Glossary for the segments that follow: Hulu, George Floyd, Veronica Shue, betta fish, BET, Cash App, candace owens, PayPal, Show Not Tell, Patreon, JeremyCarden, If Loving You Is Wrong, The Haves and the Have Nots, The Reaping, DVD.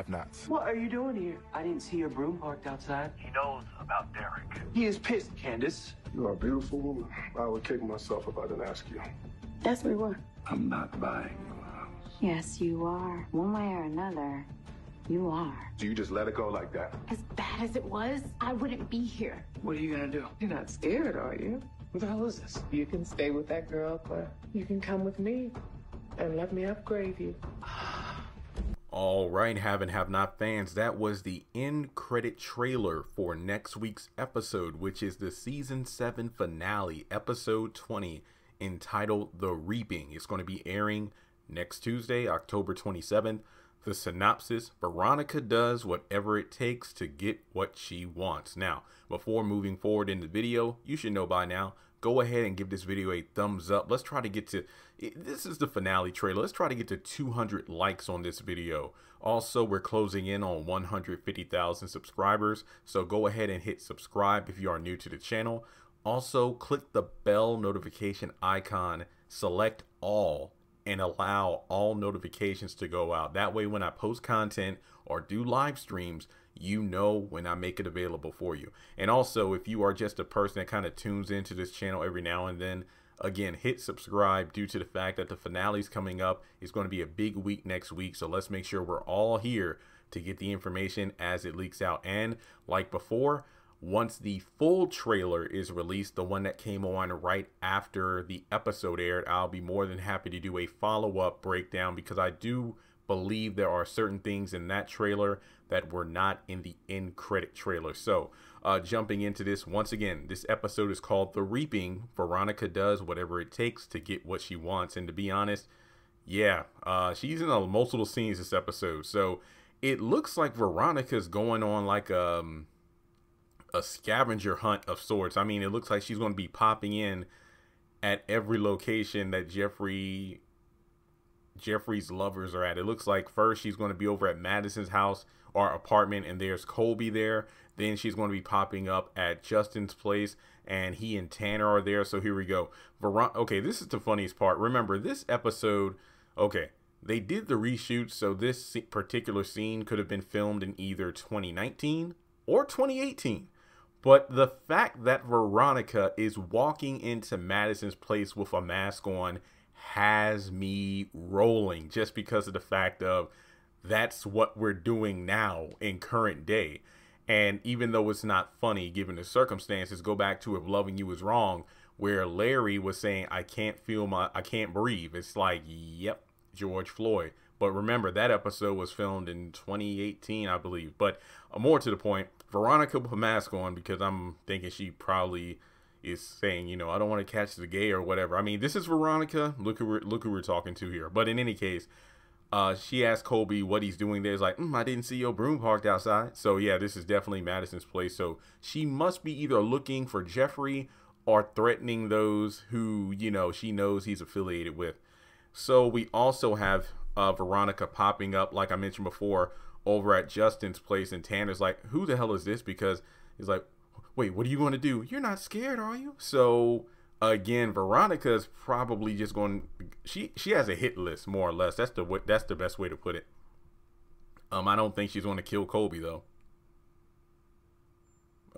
Have Nots. What are you doing here? I didn't see your broom parked outside. He knows about Derek. He is pissed, Candace. You are a beautiful woman. I would kick myself if I didn't ask you. That's what we were. I'm not buying you a house. Yes, you are. One way or another, you are. Do you just let it go like that? As bad as it was, I wouldn't be here. What are you gonna do? You're not scared, are you? What the hell is this? You can stay with that girl, but you can come with me and let me upgrade you. All right, Have and Have Not fans, that was the end credit trailer for next week's episode, which is the season 7 finale, episode 20, entitled The Reaping. It's going to be airing next Tuesday, October 27th. The synopsis: Veronica does whatever it takes to get what she wants. Now, before moving forward in the video, you should know by now, go ahead and give this video a thumbs up. Let's try to get to, this is the finale trailer, let's try to get to 200 likes on this video. Also, we're closing in on 150,000 subscribers, so go ahead and hit subscribe if you are new to the channel. Also, click the bell notification icon, select all, and allow all notifications to go out. That way, when I post content or do live streams, you know when I make it available for you. And also, if you are just a person that kind of tunes into this channel every now and then, again, hit subscribe due to the fact that the finale's coming up. It's going to be a big week next week, so let's make sure we're all here to get the information as it leaks out. And like before, once the full trailer is released, the one that came on right after the episode aired, I'll be more than happy to do a follow-up breakdown, because I do believe there are certain things in that trailer that were not in the end credit trailer. So jumping into this, once again, this episode is called The Reaping. Veronica does whatever it takes to get what she wants. And to be honest, yeah, she's in multiple scenes this episode. So it looks like Veronica's going on like a scavenger hunt of sorts. I mean, it looks like she's going to be popping in at every location that Jeffrey's lovers are at. It looks like first she's going to be over at Madison's house or apartment, and there's Colby there. Then she's going to be popping up at Justin's place, and he and Tanner are there. So here we go. Okay, this is the funniest part. Remember this episode, okay, they did the reshoot, so this particular scene could have been filmed in either 2019 or 2018. But the fact that Veronica is walking into Madison's place with a mask on has me rolling, just because of the fact of that's what we're doing now in current day. And even though it's not funny given the circumstances, go back to If Loving You Is Wrong, where Larry was saying, I can't breathe. It's like, yep, George Floyd. But remember, that episode was filmed in 2018, I believe. But more to the point, Veronica with a mask on, because I'm thinking she probably is saying, you know, I don't want to catch the gay or whatever. I mean, this is Veronica. Look who we're talking to here. But in any case, she asked Colby what he's doing there. It's like, I didn't see your broom parked outside. So yeah, this is definitely Madison's place. So she must be either looking for Jeffrey or threatening those who, you know, she knows he's affiliated with. So we also have Veronica popping up, like I mentioned before, over at Justin's place, and Tanner's like, who the hell is this? Because he's like, wait, what are you going to do? You're not scared, are you? So again, Veronica's probably just going, she has a hit list, more or less. That's the best way to put it. I don't think she's going to kill Colby, though,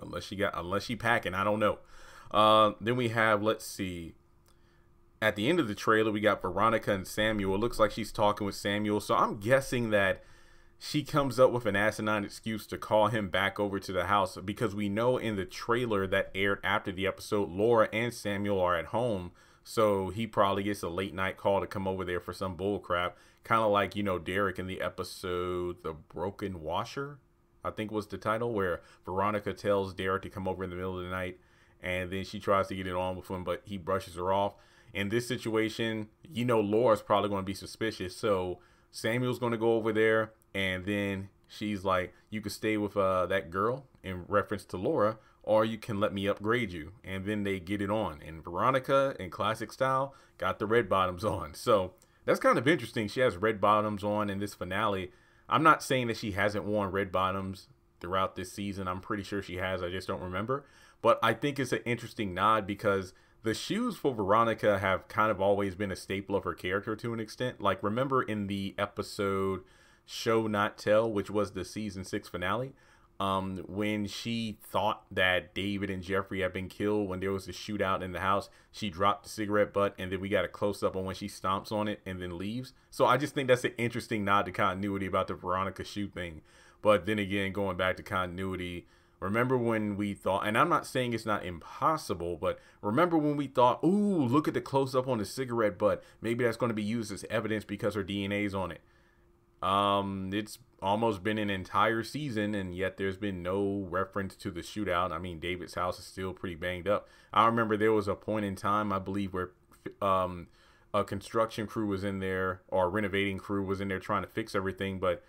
unless she packing, I don't know. Then we have, let's see, at the end of the trailer, we got Veronica and Samuel. It looks like she's talking with Samuel. So I'm guessing that she comes up with an asinine excuse to call him back over to the house, because we know in the trailer that aired after the episode, Laura and Samuel are at home. So he probably gets a late night call to come over there for some bull crap. Kind of like, you know, Derek in the episode The Broken Washer, I think was the title, where Veronica tells Derek to come over in the middle of the night, and then she tries to get it on with him, but he brushes her off. In this situation, you know, Laura's probably going to be suspicious. So Samuel's going to go over there, and then she's like, you can stay with that girl, in reference to Laura, or you can let me upgrade you. And then they get it on. And Veronica, in classic style, got the red bottoms on. So that's kind of interesting. She has red bottoms on in this finale. I'm not saying that she hasn't worn red bottoms throughout this season. I'm pretty sure she has. I just don't remember. But I think it's an interesting nod, because the shoes for Veronica have kind of always been a staple of her character to an extent. Like, remember in the episode Show Not Tell, which was the season 6 finale, when she thought that David and Jeffrey had been killed when there was a shootout in the house, she dropped the cigarette butt, and then we got a close-up on when she stomps on it and then leaves. So I just think that's an interesting nod to continuity about the Veronica Shue thing. But then again, going back to continuity, remember when we thought, and I'm not saying it's not impossible, but remember when we thought, ooh, look at the close-up on the cigarette butt. Maybe that's going to be used as evidence because her DNA's on it. It's almost been an entire season, and yet there's been no reference to the shootout. I mean, David's house is still pretty banged up. I remember there was a point in time, I believe, where a construction crew was in there, or a renovating crew was in there trying to fix everything, but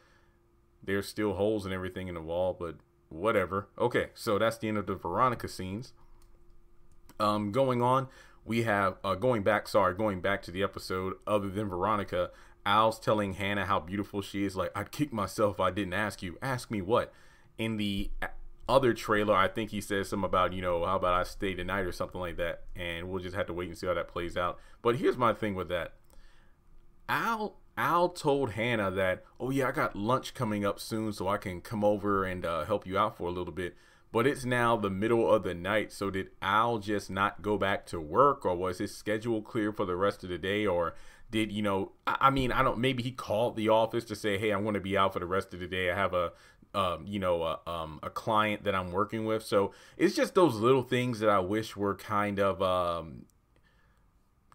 there's still holes and everything in the wall, but whatever. Okay, so that's the end of the Veronica scenes. Going on, we have, going back to the episode, other than Veronica, Al's telling Hannah how beautiful she is. Like, I'd kick myself if I didn't ask you. Ask me what? In the other trailer, I think he says something about, you know, how about I stay tonight or something like that. And we'll just have to wait and see how that plays out. But here's my thing with that. Al told Hannah that, oh yeah, I got lunch coming up soon, so I can come over and help you out for a little bit. But it's now the middle of the night. So did Al just not go back to work, or was his schedule clear for the rest of the day, or did, you know, I mean, I don't, maybe he called the office to say, hey, I want to be out for the rest of the day. I have a client that I'm working with. So it's just those little things that I wish were kind of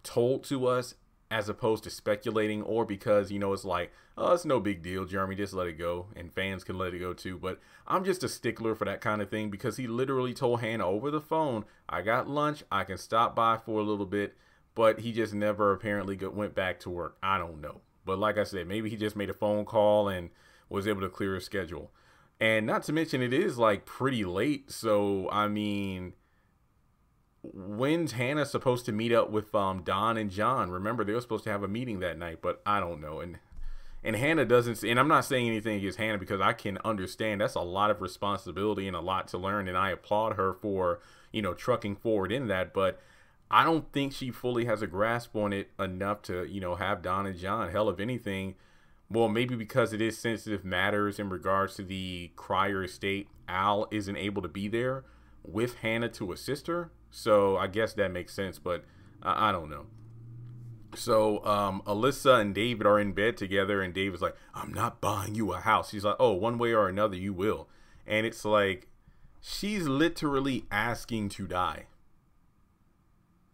told to us, as opposed to speculating, or because, you know, it's like, oh, it's no big deal, Jeremy, just let it go, and fans can let it go too. But I'm just a stickler for that kind of thing, because he literally told Hannah over the phone, I got lunch, I can stop by for a little bit. But he just never apparently went back to work. I don't know. But like I said, maybe he just made a phone call and was able to clear his schedule. And not to mention, it is like pretty late. So, I mean, when's Hannah supposed to meet up with Don and John? Remember, they were supposed to have a meeting that night, but I don't know. And Hannah doesn't, and I'm not saying anything against Hannah, because I can understand that's a lot of responsibility and a lot to learn. And I applaud her for, you know, trucking forward in that. But I don't think she fully has a grasp on it enough to, you know, have Don and John. Hell, if anything, well, maybe because it is sensitive matters in regards to the Cryer estate, Al isn't able to be there with Hannah to assist her. So I guess that makes sense, but I don't know. So Alyssa and David are in bed together, and David's like, I'm not buying you a house. She's like, oh, one way or another, you will. And it's like, she's literally asking to die.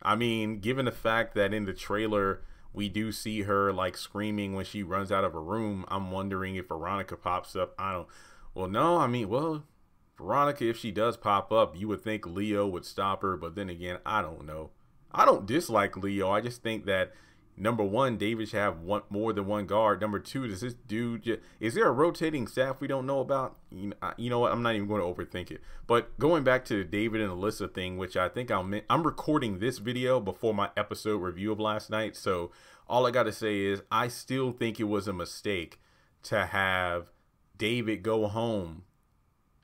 I mean, given the fact that in the trailer, we do see her like screaming when she runs out of a room, I'm wondering if Veronica pops up. Well, Veronica, if she does pop up, you would think Leo would stop her. But then again, I don't know. I don't dislike Leo. I just think that, number one, David should have more than one guard. Number two, does this dude, is there a rotating staff we don't know about? You know what? I'm not even going to overthink it. But going back to the David and Alyssa thing, which I think I'm recording this video before my episode review of last night. So all I got to say is I still think it was a mistake to have David go home.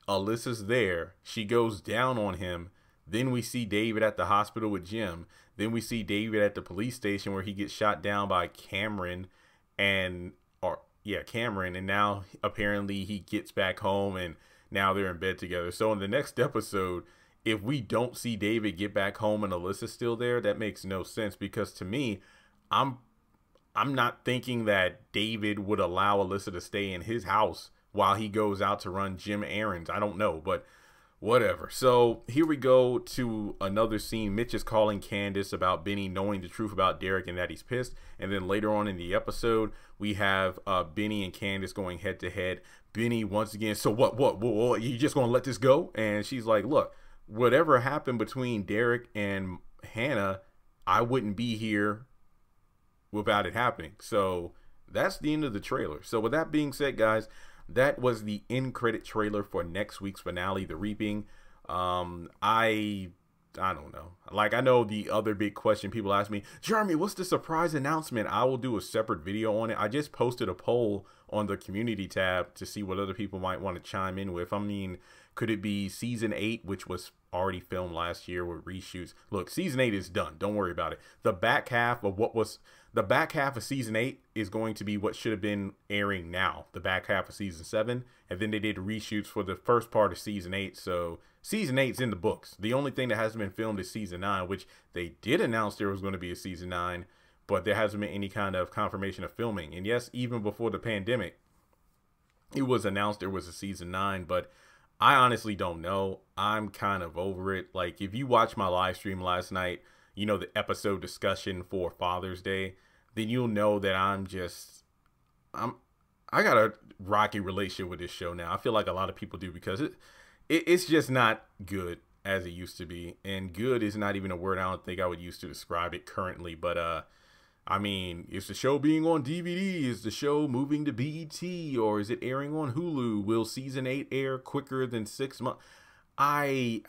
Alyssa's there. She goes down on him. Then we see David at the hospital with Jim. Then we see David at the police station where he gets shot down by Cameron, and now apparently he gets back home, and now they're in bed together. So in the next episode, if we don't see David get back home and Alyssa's still there, that makes no sense, because to me, I'm not thinking that David would allow Alyssa to stay in his house while he goes out to run Jim errands. I don't know, but whatever. So here we go to another scene. Mitch is calling Candace about Benny knowing the truth about Derek and that he's pissed. And then later on in the episode, we have Benny and Candace going head to head. Benny once again, so what, you just gonna let this go? And she's like, look, whatever happened between Derek and Hannah, I wouldn't be here without it happening. So that's the end of the trailer. So with that being said, guys, that was the end credit trailer for next week's finale, The Reaping. I don't know. Like, I know the other big question people ask me, Jeremy, what's the surprise announcement? I will do a separate video on it. I just posted a poll on the community tab to see what other people might want to chime in with. I mean, Could it be season 8, which was already filmed last year with reshoots? Look, season 8 is done. Don't worry about it. The back half of what was the back half of season 8 is going to be what should have been airing now, the back half of season 7. And then they did reshoots for the first part of season 8. So season 8's in the books. The only thing that hasn't been filmed is season 9, which they did announce there was going to be a season 9, but there hasn't been any kind of confirmation of filming. And yes, even before the pandemic, it was announced there was a season 9, but I honestly don't know. I'm kind of over it. Like, if you watch my live stream last night, you know, the episode discussion for Father's Day, then you'll know that I got a rocky relationship with this show now. I feel like a lot of people do, because it's just not good as it used to be. And good is not even a word I don't think I would use to describe it currently. But I mean, is the show being on DVD? Is the show moving to BET? Or is it airing on Hulu? Will season 8 air quicker than 6 months? I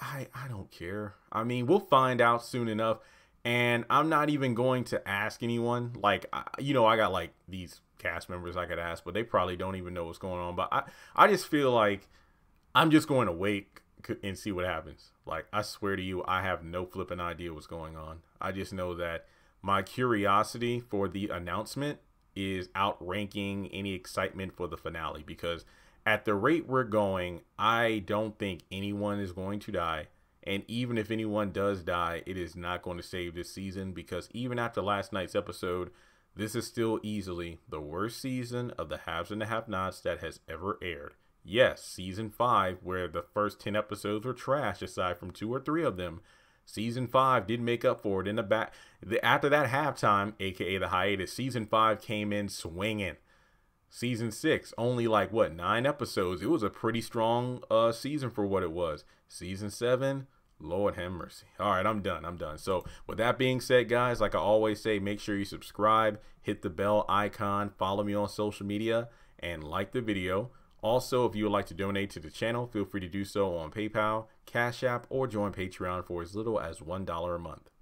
don't care. I mean, we'll find out soon enough. And I'm not even going to ask anyone. Like, you know, I got like these cast members I could ask, but they probably don't even know what's going on. But I just feel like I'm just going to wait and see what happens. Like, I swear to you, I have no flipping idea what's going on. I just know that my curiosity for the announcement is outranking any excitement for the finale, because at the rate we're going, I don't think anyone is going to die. And even if anyone does die, it is not going to save this season, because even after last night's episode, this is still easily the worst season of The Haves and the Have Nots that has ever aired. Yes, season 5, where the first 10 episodes were trash aside from 2 or 3 of them. Season 5 did make up for it in the back. After that halftime, aka the hiatus, season 5 came in swinging. Season 6, only like what, 9 episodes. It was a pretty strong season for what it was. Season 7, Lord have mercy. All right, I'm done. I'm done. So with that being said, guys, like I always say, make sure you subscribe, hit the bell icon, follow me on social media, and like the video. Also, if you would like to donate to the channel, feel free to do so on PayPal, Cash App, or join Patreon for as little as $1 a month.